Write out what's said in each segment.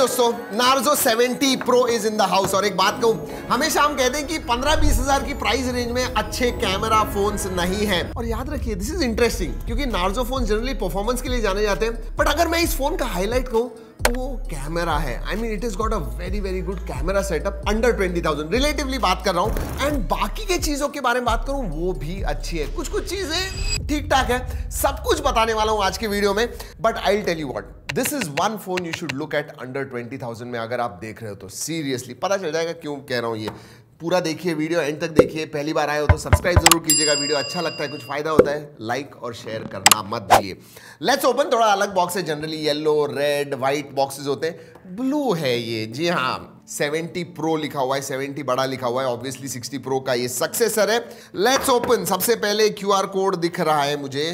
दोस्तों, Narzo 70 pro is in the house. और एक बात कहूं, हमेशा हम कहते हैं कि 15-20 हजार की प्राइस रेंज में अच्छे कैमरा फोन्स नहीं है। और याद रखिए, दिस इज इंटरेस्टिंग क्योंकि नार्जो फोन जनरली परफॉर्मेंस के लिए जाने जाते हैं, बट अगर मैं इस फोन का हाईलाइट कहूँ तो वो कैमरा है। I mean it is got a very very good camera setup under 20,000 relatively बात कर रहा हूँ। एंड बाकी के चीजों के बारे में बात करूँ वो भी अच्छी है, कुछ कुछ चीजें ठीक ठाक है। सब कुछ बताने वाला हूँ आज के वीडियो में, but I will tell you what, this is one phone you should look at under 20,000 में। अगर आप देख रहे हो तो सीरियसली पता चल जाएगा क्यों कह रहा हूँ। ये पूरा देखिए, वीडियो एंड तक देखिए। पहली बार आए हो तो सब्सक्राइब जरूर कीजिएगा। वीडियो अच्छा लगता है, कुछ फायदा होता है, लाइक और शेयर करना मत भूलिए। Let's open. थोड़ा अलग बॉक्स है, generally yellow, red, white boxes होते हैं, ब्लू है ये। जी हाँ, 70 प्रो लिखा हुआ है, 70 बड़ा लिखा हुआ है, ऑब्वियसली 60 प्रो का ये सक्सेसर है। Let's open. सबसे पहले QR कोड दिख रहा है मुझे।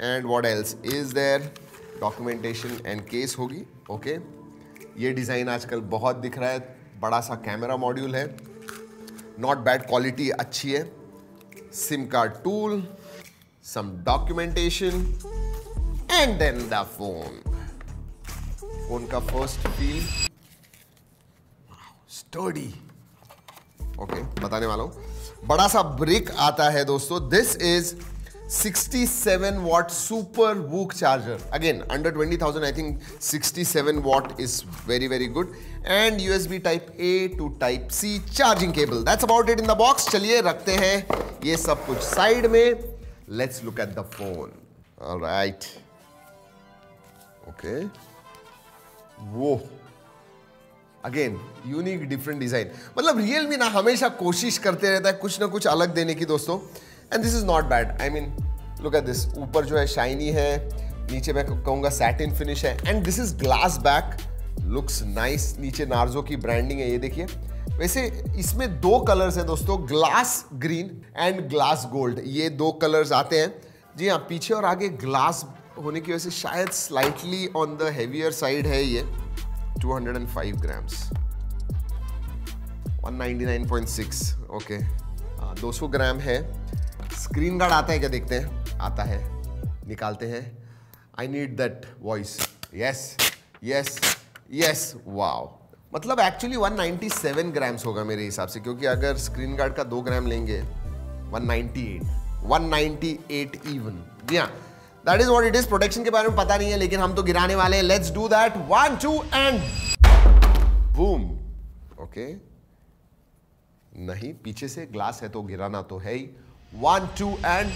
And what else is there, documentation and case होगी। ओके, ये डिज़ाइन आजकल बहुत दिख रहा है, बड़ा सा कैमरा मॉड्यूल है, नॉट बैड क्वालिटी अच्छी है। SIM card tool, some documentation and then the phone. Phone का फर्स्ट फील स्टर्डी। ओके, बताने वाला हूं। बड़ा सा ब्रिक आता है दोस्तों। This is 67 watt super VOOC charger. Again under 20,000, I think 67 watt is very very good. And USB Type-A to Type-C charging cable. That's about it in the box. चलिए रखते हैं ये सब कुछ साइड में। Let's look at the phone. Alright, okay, वो again unique different design. मतलब Realme ना हमेशा कोशिश करते रहता है कुछ ना कुछ अलग देने की दोस्तों। And this is not bad. I mean look at this, ऊपर जो है शाइनी है, नीचे मैं कहूँगा सैटिन फिनिश है। And this is glass back, looks nice. नीचे नार्जो की ब्रांडिंग है, ये देखिए। वैसे इसमें दो कलर्स हैं दोस्तों, glass green and glass gold, ये दो कलर्स आते हैं। जी हाँ, पीछे और आगे ग्लास होने की वजह से शायद slightly on the heavier side है ये। 205 ग्राम्स, 199.6, ओके, 200 ग्राम है। स्क्रीन गार्ड आता है क्या, देखते हैं। आता है, निकालते हैं। I need that voice, yes yes yes, wow. मतलब एक्चुअली 197 ग्राम्स होगा मेरे हिसाब से, क्योंकि अगर स्क्रीन गार्ड का 2 ग्राम लेंगे, 198 इवन। जी हाँ, that is what it is. Protection के बारे में पता नहीं है, लेकिन हम तो गिराने वाले हैं। Let's do that, 1 2 and boom. Okay, नहीं, पीछे से ग्लास है तो गिराना तो है ही। 1 2 एंड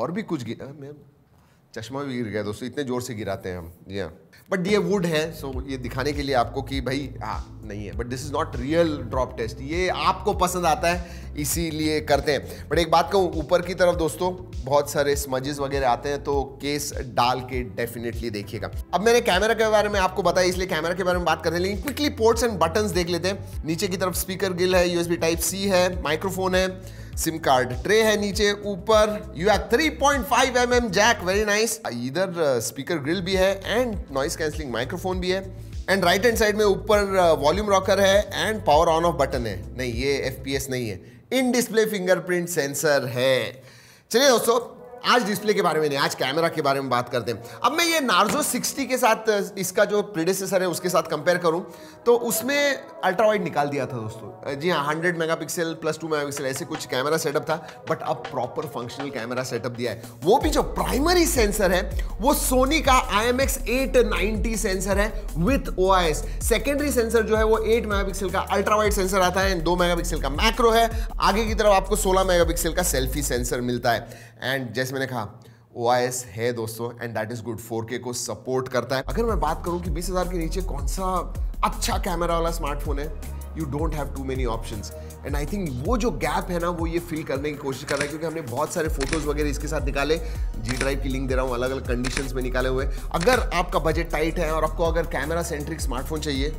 और भी कुछ गिरा, मैम चश्मा भी गिर गया दोस्तों, इतने जोर से गिराते हैं हम। जी हाँ, बट ये वुड है, सो ये दिखाने के लिए आपको कि भाई हाँ नहीं है, but this is not real drop test. ये आपको पसंद आता है इसीलिए करते हैं। बट एक बात कहूँ, ऊपर की तरफ दोस्तों बहुत सारे स्मजेस वगैरह आते हैं, तो केस डाल के डेफिनेटली देखिएगा। अब मैंने कैमरा के बारे में आपको बताया, इसलिए कैमरा के बारे में बात करते हैं, लेकिन क्विकली पोर्ट्स एंड बटन्स देख लेते हैं। नीचे की तरफ स्पीकर गिल है, USB Type-C है, माइक्रोफोन है, सिम कार्ड ट्रे है नीचे। ऊपर UAC 3.5mm जैक, वेरी नाइस। इधर स्पीकर ग्रिल भी है एंड नॉइस कैंसलिंग माइक्रोफोन भी है। एंड राइट हैंड साइड में ऊपर वॉल्यूम रॉकर है and power on off button है। नहीं, ये FPS नहीं है, इन डिस्प्ले फिंगरप्रिंट सेंसर है। चलिए दोस्तों, आज डिस्प्ले के बारे में नहीं, आज कैमरा के बारे में बात करते हैं। अब मैं ये नार्जो 60 के साथ, इसका जो प्रीडेसेसर है उसके साथ कंपेयर करूं तो उसमें अल्ट्रा वाइड निकाल दिया था दोस्तों। जी हाँ, 100 मेगापिक्सल प्लस 2 मेगापिक्सल ऐसे कुछ कैमरा सेटअप था, बट अब प्रॉपर फंक्शनल कैमरा सेटअप दिया है। वो भी जो प्राइमरी सेंसर है वो सोनी का IMX890 सेंसर है विथ OIS। सेकेंडरी सेंसर जो है वो 8 मेगापिक्सल का अल्ट्रा वाइड सेंसर आता है, 2 मेगापिक्सल का मैक्रो है। आगे की तरफ आपको 16 मेगापिक्सल का सेल्फी सेंसर मिलता है। एंड जैसे मैंने कहा, OIS है दोस्तों, and that is good, 4K को सपोर्ट करता है। अगर मैं बात करूं कि 20,000 के नीचे कौन सा अच्छा कैमरा वाला स्मार्टफोन है, you don't have too many options. And I think वो जो गैप है ना, वो ये फिल करने की कोशिश कर रहा है, क्योंकि हमने बहुत सारे फोटोज वगैरह इसके साथ निकाले। G Drive की लिंक दे रहा हूँ, अलग अलग कंडीशंस में निकाले हुए। अगर आपका बजट टाइट है और आपको अगर कैमरा सेंट्रिक स्मार्टफोन चाहिए,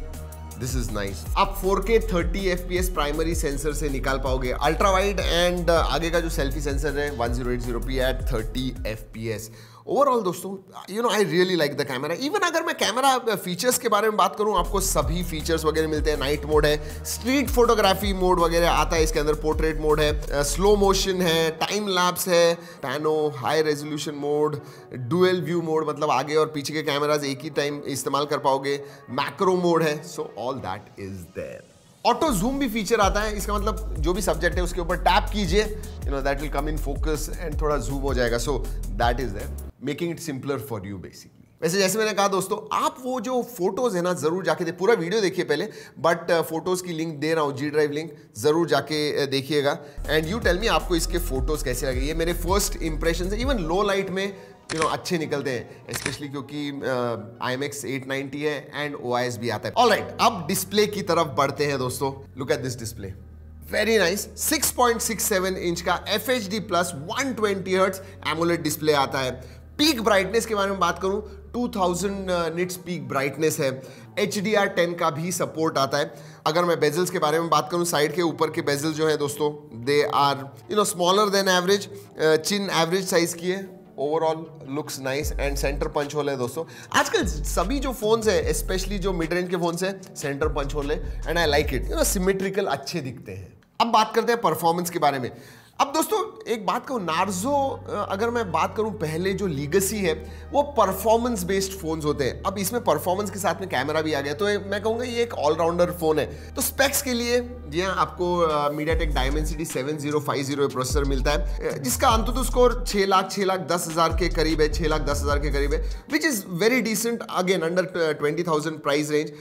दिस इज नाइस। आप 4K 30 FPS प्राइमरी सेंसर से निकाल पाओगे, अल्ट्रा वाइड एंड आगे का जो सेल्फी सेंसर है 1080p at 30 FPS। ओवरऑल दोस्तों you know I really like the camera. Even अगर मैं कैमरा फीचर्स के बारे में बात करूँ, आपको सभी फीचर्स वगैरह मिलते हैं। नाइट मोड है, स्ट्रीट फोटोग्राफी मोड वगैरह आता है इसके अंदर, पोर्ट्रेट मोड है, स्लो मोशन है, टाइम लैप्स है, pano, high resolution mode, dual view mode मतलब आगे और पीछे के कैमराज एक ही टाइम इस्तेमाल कर पाओगे, मैक्रो मोड है, so all that is there. Auto zoom भी फीचर आता है, इसका मतलब जो भी सब्जेक्ट है उसके ऊपर टैप कीजिए, you know that will come in focus and थोड़ा जूम हो जाएगा, so that is there, making it simpler for you basically. वैसे जैसे मैंने कहा दोस्तों, आप वो जो फोटोज़ है ना ज़रूर जाके देखिए, पूरा वीडियो देखिए पहले, बट फोटोज़ की लिंक दे रहा हूँ, जी ड्राइव लिंक, ज़रूर जाके देखिएगा एंड यू टेल मी आपको इसके फोटोज़ कैसे लगे। ये मेरे फर्स्ट इंप्रेशन है, इवन लो लाइट में यू नो अच्छे निकलते हैं, स्पेशली क्योंकि IMX890 है एंड OIS भी आता है। ऑलराइट, अब डिस्प्ले की तरफ बढ़ते हैं दोस्तों। Look at this display, very nice. 6.67 inch का FHD+ 120Hz एमोलेड डिस्प्ले आता है। पीक ब्राइटनेस के बारे में बात करूं, 2000 निट्स पीक ब्राइटनेस है। HDR10 का भी सपोर्ट आता है। अगर मैं बेजल्स के बारे में बात करूं, साइड के ऊपर के बेजल जो है दोस्तों, they are you know smaller than average, chin average size की है, overall looks nice and centre punch hole है दोस्तों। आजकल सभी जो फोन्स है, स्पेशली जो मिड रेंज के फोन्स है, सेंटर पंच होल है and I like it, you know symmetrical अच्छे दिखते हैं। अब बात करते हैं परफॉर्मेंस के बारे में। अब दोस्तों एक बात कहूँ, नार्जो अगर मैं बात करूँ, पहले जो लीगेसी है वो परफॉर्मेंस बेस्ड फोन्स होते हैं, अब इसमें परफॉर्मेंस के साथ में कैमरा भी आ गया, तो मैं कहूँगा ये एक ऑलराउंडर फ़ोन है। तो स्पेक्स के लिए यहाँ आपको मीडियाटेक डायमेंसिटी 7050 प्रोसेसर मिलता है, जिसका अंततः स्कोर 6 लाख 10 हज़ार के करीब है, 6 लाख 10 हज़ार के करीब है, which is very decent, again under 20,000 price range.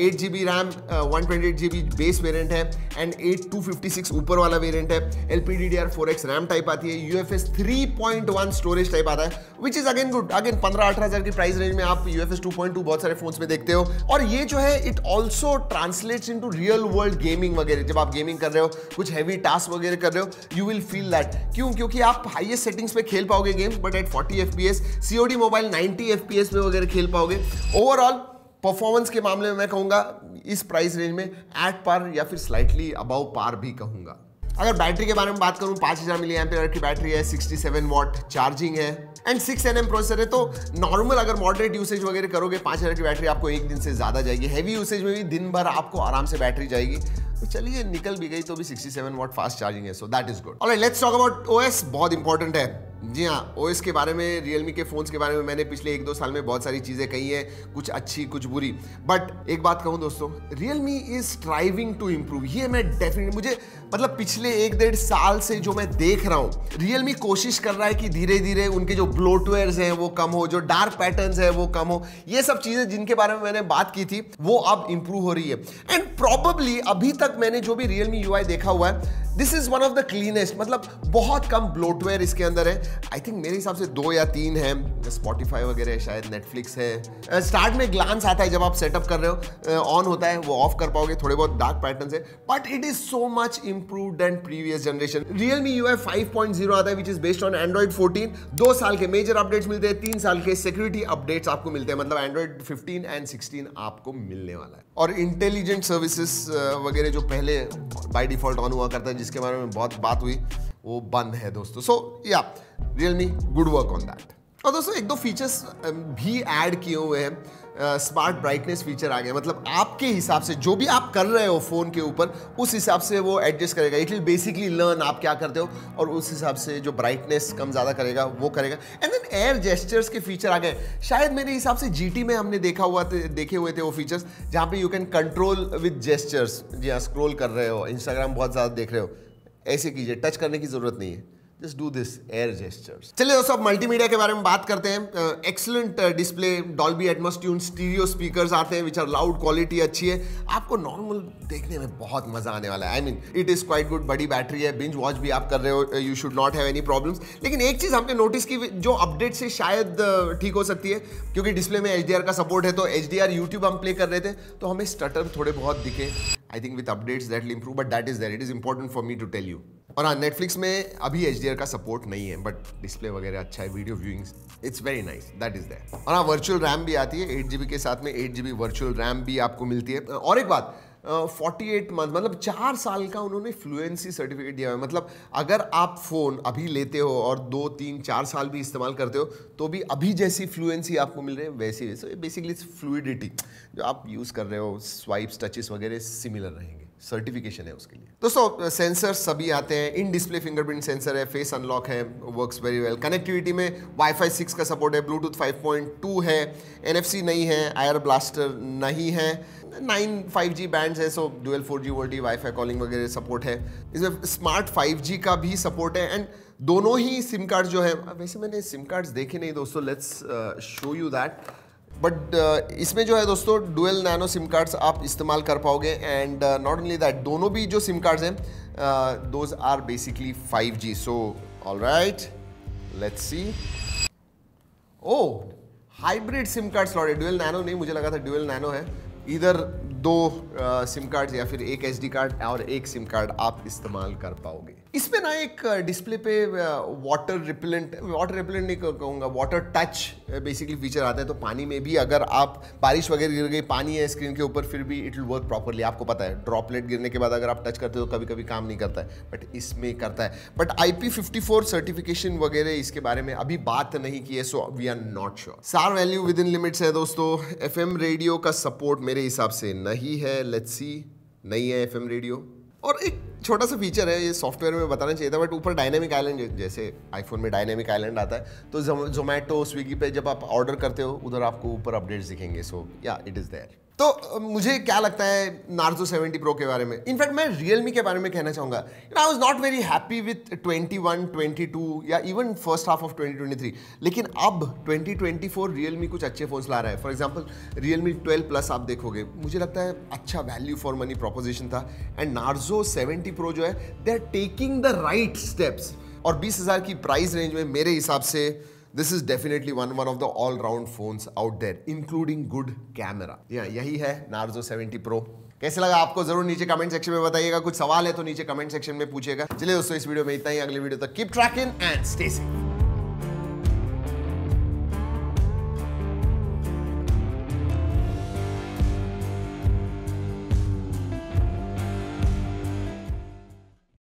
8GB RAM, 128GB base variant है एंड 8256 ऊपर वाला वेरियंट है। LPDDR4X RAM टाइप आती है, UFS 3.1 स्टोरेज टाइप आता है, which is again good, again 15-18 हज़ार की प्राइस रेंज में आप UFS 2.2 बहुत सारे फोन्स में देखते हो। और ये जो है it also translates into real world gaming वगैरह, जब आप गेमिंग कर रहे हो, कुछ हैवी टास्क वगैरह कर रहे हो, यू विल फील दैट। क्यों? क्योंकि आप हाईएस्ट सेटिंग्स पे खेल पाओगे games, but at 40 FPS, COD mobile 90 FPS में वगैरह खेल पाओगे। ओवरऑल परफॉर्मेंस के मामले में मैं कहूँगा इस प्राइस रेंज में एट पार या फिर स्लाइटली अबव पार भी कहूँगा। अगर बैटरी के बारे में बात करूँ, 5000 mAh की बैटरी है, 67 वाट चार्जिंग है एंड 6nm प्रोसेसर है, तो नॉर्मल अगर मॉडरेट यूसेज वगैरह करोगे 5000 की बैटरी आपको एक दिन से ज़्यादा जाएगी। हैवी यूसेज में भी दिन भर आपको आराम से बैटरी जाएगी, तो चलिए निकल भी गई तो भी 67 वाट फास्ट चार्जिंग है, so that is good. Alright, let's talk about OS, बहुत इंपॉर्टेंट है। जी हाँ, OS के बारे में, रियलमी के फ़ोन्स के बारे में मैंने पिछले 1-2 साल में बहुत सारी चीज़ें कही हैं, कुछ अच्छी कुछ बुरी, बट एक बात कहूँ दोस्तों, Realme is striving to improve. ये मैं डेफिनेटली, मुझे मतलब पिछले 1-1.5 साल से जो मैं देख रहा हूँ, रियलमी कोशिश कर रहा है कि धीरे धीरे उनके जो ब्लोटवेयर्स हैं वो कम हो, जो डार्क पैटर्न्स है वो कम हो, ये सब चीज़ें जिनके बारे में मैंने बात की थी वो अब इम्प्रूव हो रही है। एंड प्रॉबली अभी तक मैंने जो भी रियलमी UI देखा हुआ है, this is one of the cleanest, मतलब बहुत कम ब्लोटवेयर इसके अंदर है। आई थिंक मेरे हिसाब से 2 या 3 हैं, स्पॉटिफाई वगैरह है, शायद नेटफ्लिक्स है। स्टार्ट में ग्लांस आता है जब आप सेटअप कर रहे हो, ऑन होता है, वो ऑफ कर पाओगे, थोड़े बहुत डार्क पैटर्न्स है, but it is so much improved than previous generation. Realme UI 5.0 आता है, which is based on Android 14। 2 साल के मेजर अपडेट्स मिलते हैं, 3 साल के सिक्योरिटी अपडेट्स आपको मिलते हैं, मतलब एंड्रॉइड 15 एंड 16 आपको मिलने वाला है। और इंटेलिजेंट सर्विसेज वगैरह जो पहले बाय डिफॉल्ट ऑन हुआ करता है, जिसके बारे में बहुत बात हुई, वो बंद है दोस्तों। So yeah Realme good work on that. और दोस्तों 1-2 फीचर्स भी ऐड किए हुए हैं, स्मार्ट ब्राइटनेस फीचर आ गया, मतलब आपके हिसाब से जो भी आप कर रहे हो फ़ोन के ऊपर, उस हिसाब से वो एडजस्ट करेगा। इट विल बेसिकली लर्न आप क्या करते हो और उस हिसाब से जो ब्राइटनेस कम ज़्यादा करेगा वो करेगा। एंड देन एयर जेस्चर्स के फीचर आ गए, शायद मेरे हिसाब से GT में हमने देखे हुए थे वो फीचर्स, जहाँ पर you can control with gestures. जी हाँ, स्क्रोल कर रहे हो, इंस्टाग्राम बहुत ज़्यादा देख रहे हो, ऐसे कीजिए, टच करने की ज़रूरत नहीं है, just do this air gestures. चलिए दोस्तों, अब मल्टीमीडिया के बारे में बात करते हैं। Excellent display, Dolby Atmos tune, stereo speakers आते हैं विच आर लाउड, क्वालिटी अच्छी है, आपको नॉर्मल देखने में बहुत मजा आने वाला है। I mean it is quite good. बड़ी बैटरी है, बिंज वॉच भी आप कर रहे हो, you should not have any problems. लेकिन एक चीज़ हमने नोटिस की जो अपडेट से शायद ठीक हो सकती है, क्योंकि डिस्प्ले में HDR का सपोर्ट है, तो HDR YouTube हम प्ले कर रहे थे तो हमें स्टटर थोड़े बहुत दिखे। I think with updates that will improve, but that is there, it is important for me to tell you. और हाँ, नेटफ्लिक्स में अभी HDR का सपोर्ट नहीं है, बट डिस्प्ले वगैरह अच्छा है, video viewings it's very nice, that is there. और हाँ, वर्चुअल रैम भी आती है, 8GB के साथ में 8GB वर्चुअल रैम भी आपको मिलती है। और एक बात, 48 मंथ मतलब 4 साल का उन्होंने फ्लुएंसी सर्टिफिकेट दिया है। मतलब अगर आप फ़ोन अभी लेते हो और 2, 3, 4 साल भी इस्तेमाल करते हो तो भी अभी जैसी फ्लुएंसी आपको मिल रही है वैसी वैसे बेसिकली फ्लूइडिटी जो आप यूज़ कर रहे हो स्वाइप्स टचेस वगैरह सिमिलर रहेंगे, सर्टिफिकेशन है उसके लिए। दोस्तों सेंसर सभी आते हैं, इन डिस्प्ले फिंगरप्रिंट सेंसर है, फेस अनलॉक है, वर्क्स वेरी वेल। कनेक्टिविटी में Wi-Fi 6 का सपोर्ट है, ब्लूटूथ 5.2 है, NFC नहीं है, आयर ब्लास्टर नहीं है, 9 5G बैंड्स है, so dual 4G VoLTE Wi-Fi calling वगैरह सपोर्ट है। इसमें स्मार्ट 5G का भी सपोर्ट है एंड दोनों ही सिम कार्ड जो है, वैसे मैंने सिम कार्ड्स देखे नहीं दोस्तों, let's show you that, but इसमें जो है दोस्तों डुअल नैनो सिम कार्ड्स आप इस्तेमाल कर पाओगे एंड नॉट ओनली दैट दोनों भी जो सिम कार्ड्स हैं those are basically 5G। So alright let's see, oh hybrid SIM card slot है, डुअल नैनो नहीं, मुझे लगा था डुअल नैनो है। इधर 2 सिम कार्ड्स या फिर एक SD कार्ड और एक सिम कार्ड आप इस्तेमाल कर पाओगे। इसमें ना एक डिस्प्ले पे वाटर रिपेलेंट नहीं कहूँगा, वाटर टच बेसिकली फीचर आता है, तो पानी में भी अगर आप बारिश वगैरह गिर गई, पानी है स्क्रीन के ऊपर, फिर भी इट विल वर्क प्रॉपरली। आपको पता है ड्रॉपलेट गिरने के बाद अगर आप टच करते हो तो कभी कभी काम नहीं करता है, बट इसमें करता है। बट IP54 सर्टिफिकेशन वगैरह इसके बारे में अभी बात नहीं की है, so we are not sure. SAR value within limits है दोस्तों। FM रेडियो का सपोर्ट मेरे हिसाब से नहीं है, लेट्स सी, नहीं है FM रेडियो। और एक छोटा सा फीचर है, ये सॉफ्टवेयर में बताना चाहिए था, बट ऊपर डायनेमिक आइलैंड, जैसे आईफोन में डायनेमिक आइलैंड आता है, तो जोमेटो स्विगी पे जब आप ऑर्डर करते हो उधर आपको ऊपर अपडेट्स दिखेंगे, सो या इट इज़ देयर। तो मुझे क्या लगता है नार्जो 70 Pro के बारे में, इनफैक्ट मैं Realme के बारे में कहना चाहूँगा, I was not very happy with 21, 22 या इवन फर्स्ट हाफ ऑफ 2023, लेकिन अब 2024 Realme कुछ अच्छे फ़ोन्स ला रहा है। फॉर एग्जांपल Realme 12 Plus आप देखोगे, मुझे लगता है अच्छा वैल्यू फॉर मनी प्रोपोजिशन था, एंड नार्जो 70 Pro जो है they are taking the right steps. और 20,000 की प्राइस रेंज में मेरे हिसाब से this is definitely one of the all round phones out there including good camera. यही है नार्जो 70 Pro। कैसे लगा आपको जरूर नीचे कमेंट सेक्शन में बताइएगा, कुछ सवाल है तो नीचे कमेंट सेक्शन में पूछिएगा। चलिए दोस्तों इस वीडियो में इतना ही, अगले वीडियो तक keep tracking and stay safe.